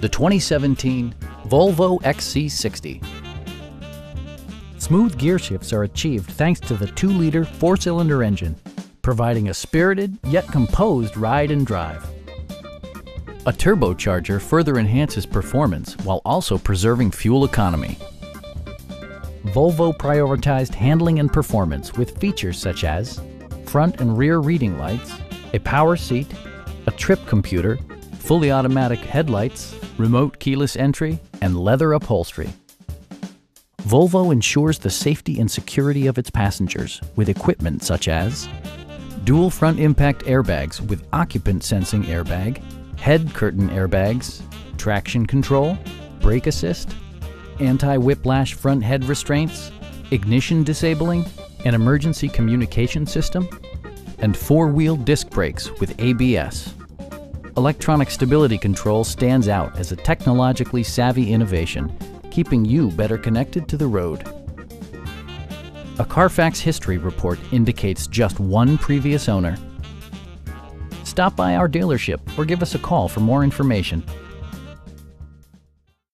the 2017 Volvo XC60. Smooth gear shifts are achieved thanks to the 2-liter 4-cylinder engine, providing a spirited yet composed ride and drive. A turbocharger further enhances performance while also preserving fuel economy. Volvo prioritized handling and performance with features such as front and rear reading lights, a power seat, a trip computer, fully automatic headlights, remote keyless entry, and leather upholstery. Volvo ensures the safety and security of its passengers with equipment such as dual front impact airbags with occupant sensing airbag, head curtain airbags, traction control, brake assist, anti-whiplash front head restraints, ignition disabling, an emergency communication system, and 4-wheel disc brakes with ABS. Electronic stability control stands out as a technologically savvy innovation, keeping you better connected to the road. A Carfax history report indicates just one previous owner. Stop by our dealership or give us a call for more information.